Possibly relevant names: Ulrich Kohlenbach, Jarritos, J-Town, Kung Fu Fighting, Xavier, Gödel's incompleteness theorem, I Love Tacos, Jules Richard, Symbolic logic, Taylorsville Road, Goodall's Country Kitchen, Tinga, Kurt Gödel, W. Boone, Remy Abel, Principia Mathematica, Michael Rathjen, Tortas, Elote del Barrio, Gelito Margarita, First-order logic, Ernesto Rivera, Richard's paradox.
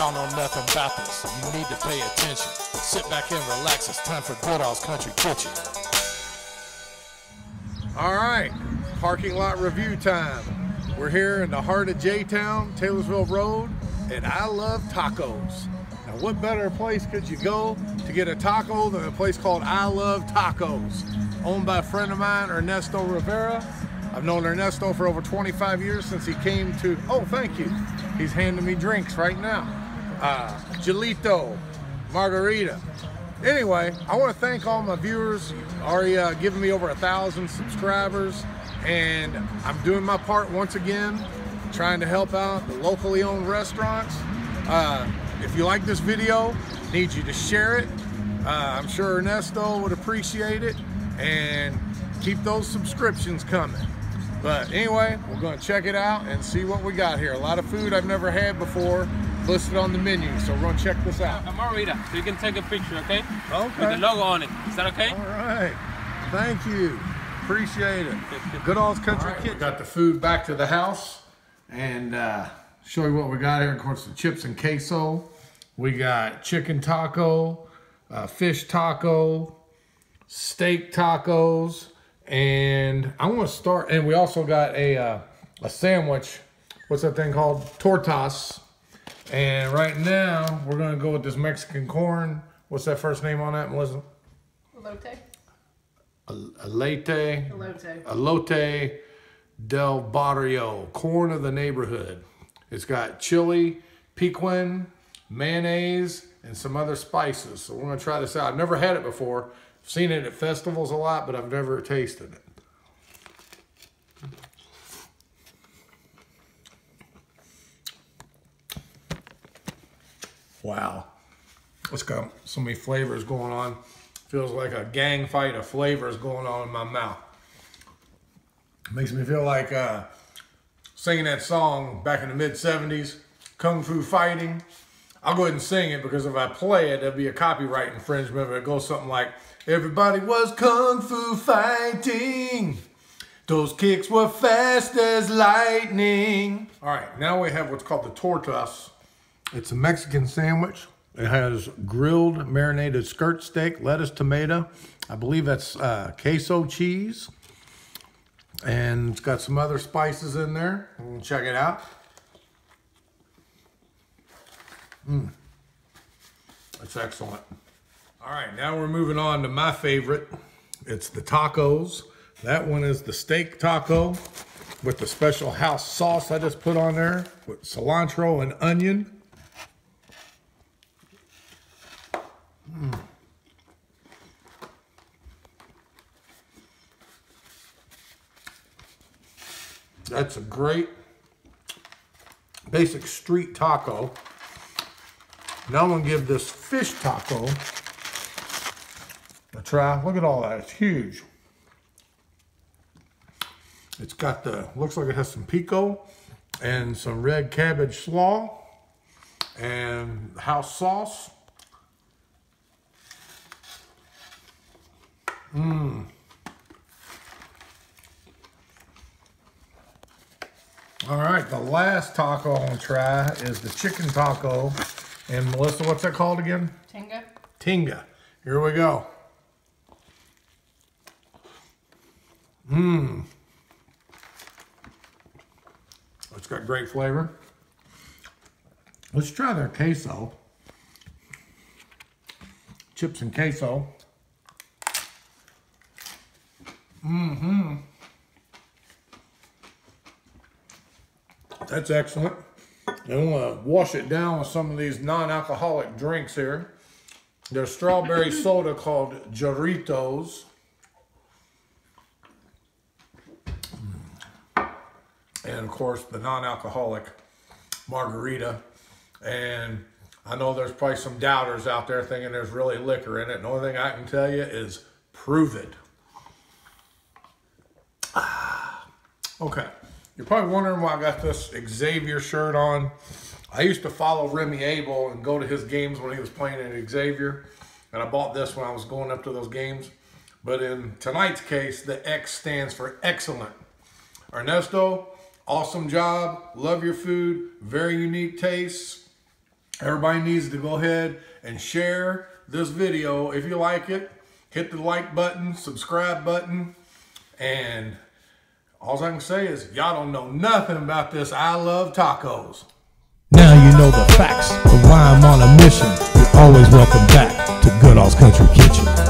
Y'all know nothing about this. You need to pay attention. Sit back and relax. It's time for Goodall's Country Kitchen. All right, parking lot review time. We're here in the heart of J-Town, Taylorsville Road, and I Love Tacos. Now, what better place could you go to get a taco than a place called I Love Tacos, owned by a friend of mine, Ernesto Rivera. I've known Ernesto for over 25 years since he came to, oh, thank you. He's handing me drinks right now. Gelito, Margarita. Anyway, I want to thank all my viewers. You've already given me over 1,000 subscribers, and I'm doing my part once again, trying to help out the locally owned restaurants. If you like this video, I need you to share it. I'm sure Ernesto would appreciate it, and keep those subscriptions coming. But anyway, we're going to check it out and see what we got here. A lot of food I've never had before listed on the menu, so we're going to check this out. A margarita, so you can take a picture, okay? Okay. With the logo on it. Is that okay? All right. Thank you. Appreciate it. Goodall's Country Kitchen. We got the food back to the house, and show you what we got here. Of course, the chips and queso. We got chicken taco, fish taco, steak tacos, and I want to start, and we also got a sandwich. What's that thing called? Tortas. And right now we're gonna go with this Mexican corn. What's that first name on that, Melissa? Elote. Elote. Elote. Elote del Barrio, corn of the neighborhood. It's got chili, piquin, mayonnaise, and some other spices. So we're gonna try this out. I've never had it before. I've seen it at festivals a lot, but I've never tasted it. Wow. It's got so many flavors going on. Feels like a gang fight of flavors going on in my mouth. Makes me feel like singing that song back in the mid-70s, Kung Fu Fighting. I'll go ahead and sing it, because if I play it, there'll be a copyright infringement. But it goes something like, everybody was kung fu fighting. Those kicks were fast as lightning. All right, now we have what's called the tortas. It's a Mexican sandwich. It has grilled marinated skirt steak, lettuce, tomato. I believe that's queso cheese. And it's got some other spices in there. We'll check it out. Mmm, that's excellent. All right, now we're moving on to my favorite. It's the tacos. That one is the steak taco with the special house sauce I just put on there with cilantro and onion. Mm. That's a great basic street taco. Now I'm gonna give this fish taco a try. Look at all that, it's huge. It's got the, looks like it has some pico and some red cabbage slaw and house sauce. Mmm. All right, the last taco I'm gonna try is the chicken taco. And Melissa, what's that called again? Tinga. Tinga. Here we go. Mmm. It's got great flavor. Let's try their queso. Chips and queso. Mm-hmm. That's excellent. I'm going to wash it down with some of these non-alcoholic drinks here. There's strawberry soda called Jarritos. And, of course, the non-alcoholic margarita. And I know there's probably some doubters out there thinking there's really liquor in it. And the only thing I can tell you is prove it. Okay. You're probably wondering why I got this Xavier shirt on. I used to follow Remy Abel and go to his games when he was playing at Xavier. And I bought this when I was going up to those games. But in tonight's case, the X stands for excellent. Ernesto, awesome job. Love your food. Very unique tastes. Everybody needs to go ahead and share this video. If you like it, hit the like button, subscribe button, and all I can say is y'all don't know nothing about this I Love Tacos. Now you know the facts of why I'm on a mission. You're always welcome back to Goodall's Country Kitchen.